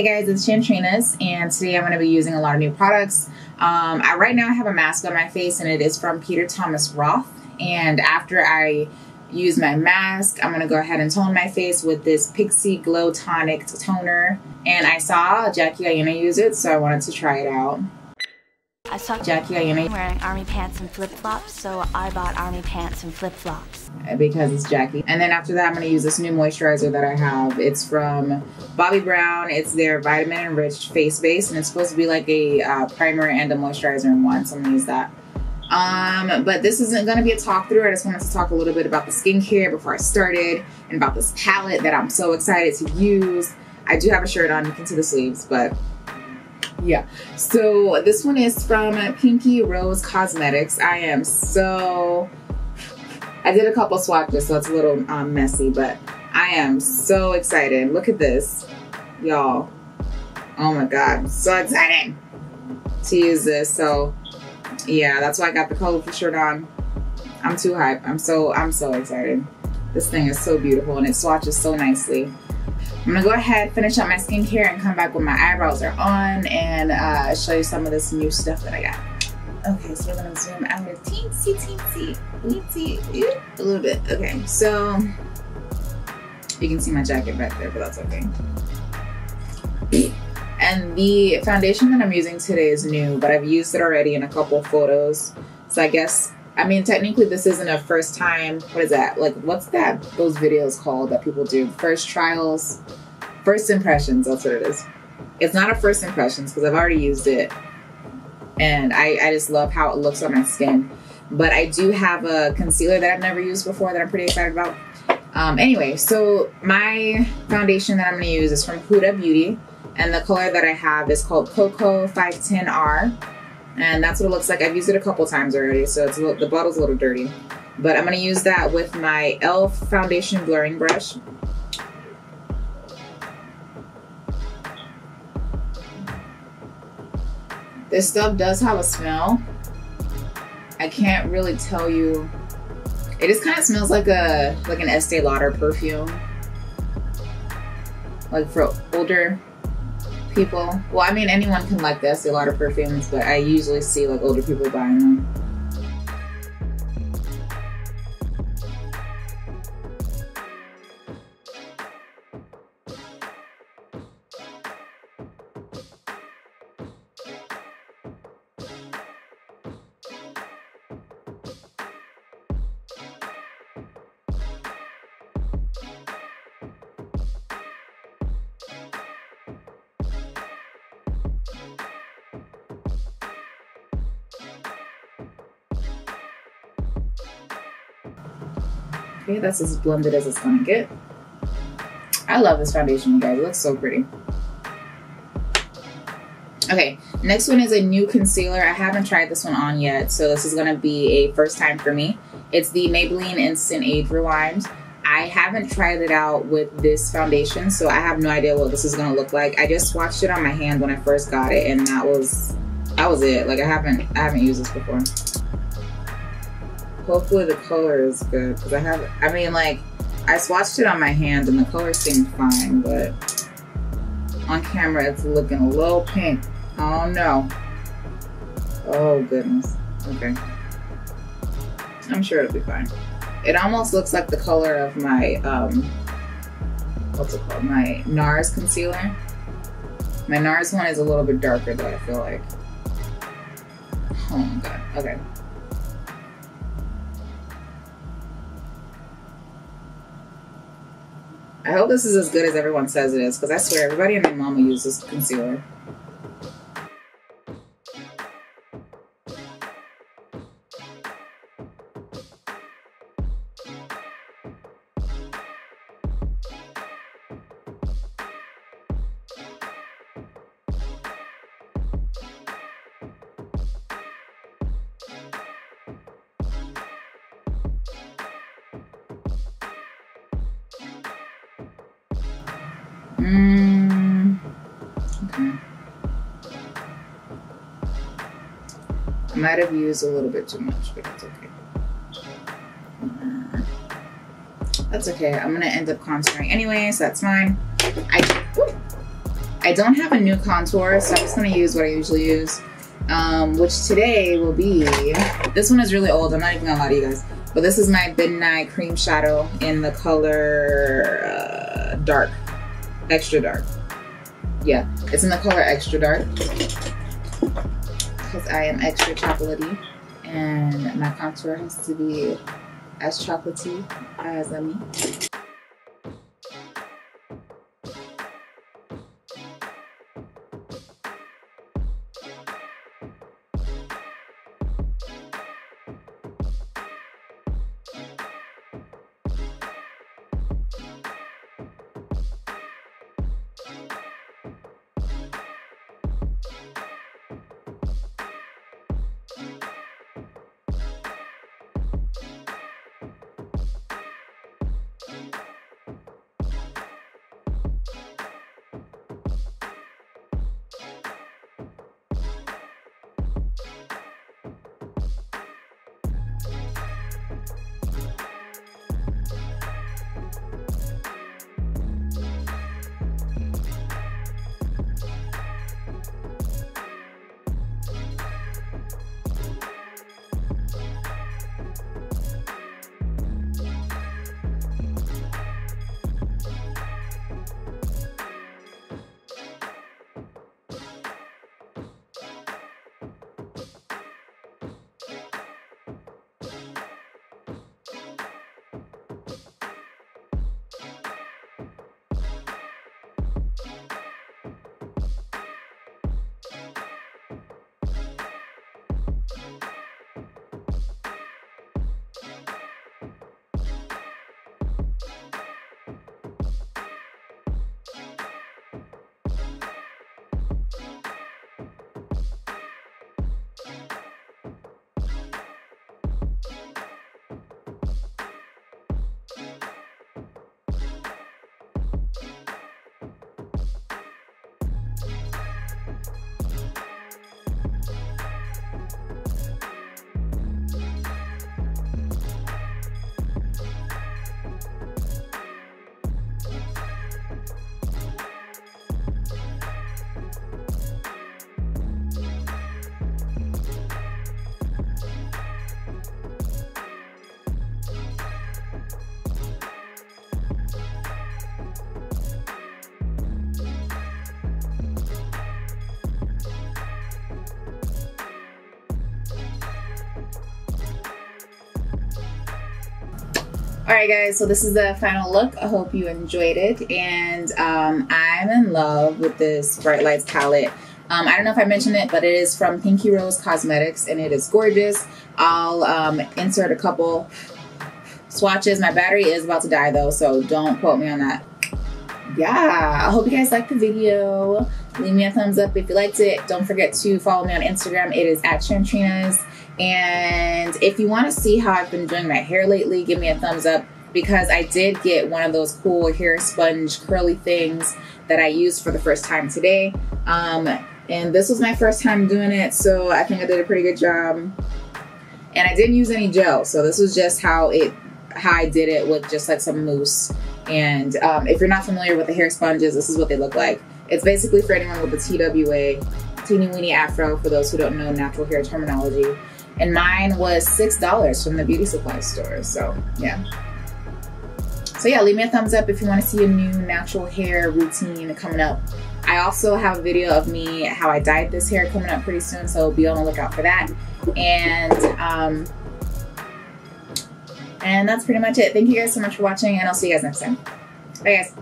Hey guys, it's Shantrinas, and today I'm going to be using a lot of new products. Right now I have a mask on my face, and it is from Peter Thomas Roth. And after I use my mask, I'm going to go ahead and tone my face with this Pixi Glow Tonic Toner. And I saw Jackie Aina use it, so I wanted to try it out. I saw Jackie Aina wearing army pants and flip-flops, so I bought army pants and flip-flops. Because it's Jackie. And then after that, I'm going to use this new moisturizer that I have. It's from Bobbi Brown. It's their Vitamin Enriched Face Base, and it's supposed to be like a primer and a moisturizer in one, so I'm going to use that. But this isn't going to be a talk through. I just wanted to talk a little bit about the skincare before I started, and about this palette that I'm so excited to use. I do have a shirt on, you can see the sleeves, but yeah. So this one is from Pinky Rose Cosmetics. I did a couple swatches, so it's a little messy, but I am so excited. Look at this, y'all. Oh my God, I'm so excited to use this. So yeah, that's why I got the colorful shirt on. I'm too hyped. I'm so excited. This thing is so beautiful, and it swatches so nicely. I'm gonna go ahead, finish up my skincare, and come back when my eyebrows are on and show you some of this new stuff that I got. Okay, so we're gonna zoom out here a little bit. Okay, so you can see my jacket back there, but that's okay. And the foundation that I'm using today is new, but I've used it already in a couple photos. So I mean, technically this isn't a first time, what's those videos called that people do? First trials, first impressions, that's what it is. It's not a first impressions because I've already used it. And I just love how it looks on my skin. But I do have a concealer that I've never used before that I'm pretty excited about. Anyway, so my foundation that I'm gonna use is from Huda Beauty. And the color that I have is called Coco 510 r. And that's what it looks like. I've used it a couple times already, so it's a little, the bottle's a little dirty. But I'm gonna use that with my e.l.f. foundation blurring brush. This stuff does have a smell. I can't really tell you. It just kind of smells like an Estee Lauder perfume. Like for older people. Well, I mean, anyone can like this, a lot of perfumes, but I usually see like older people buying them. Okay, that's as blended as it's gonna get. I love this foundation, you guys. It looks so pretty. Okay, next one is a new concealer. I haven't tried this one on yet, so this is gonna be a first time for me. It's the Maybelline Instant Age Rewind. I haven't tried it out with this foundation, so I have no idea what this is gonna look like. I just swatched it on my hand when I first got it, and that was it. Like I haven't used this before. Hopefully the color is good, because I swatched it on my hand and the color seemed fine, but on camera it's looking a little pink. Oh no. Oh goodness. Okay. I'm sure it'll be fine. It almost looks like the color of my, my NARS concealer. My NARS one is a little bit darker though, I feel like. Oh my God, okay. I hope this is as good as everyone says it is, because I swear everybody and my mama uses this concealer. Okay. I might have used a little bit too much, but that's okay. That's okay. I'm gonna end up contouring anyway, so that's fine. I I don't have a new contour, so I'm just gonna use what I usually use, which today will be, this one is really old, I'm not even gonna lie to you guys, but this is my Ben Nye Cream Shadow in the color dark, extra dark. Yeah, it's in the color extra dark, because I am extra chocolatey, and my contour has to be as chocolatey as me. Alright guys, so this is the final look. I hope you enjoyed it, and I'm in love with this Bright Lights palette. I don't know if I mentioned it, but it is from Pinky Rose Cosmetics, and it is gorgeous. I'll insert a couple swatches. My battery is about to die though, so don't quote me on that. Yeah, I hope you guys liked the video. Leave me a thumbs up if you liked it. Don't forget to follow me on Instagram. It is @Shantrinas. And if you want to see how I've been doing my hair lately, give me a thumbs up, because I did get one of those cool hair sponge curly things that I used for the first time today. And this was my first time doing it, so I think I did a pretty good job. And I didn't use any gel, so this was just how I did it with just like some mousse. And if you're not familiar with the hair sponges, this is what they look like. It's basically for anyone with a TWA, teeny weeny afro, for those who don't know natural hair terminology. And mine was $6 from the beauty supply store, so yeah. So yeah, leave me a thumbs up if you want to see a new natural hair routine coming up. I also have a video of me, how I dyed this hair, coming up pretty soon, so be on the lookout for that. And that's pretty much it. Thank you guys so much for watching, and I'll see you guys next time. Bye guys.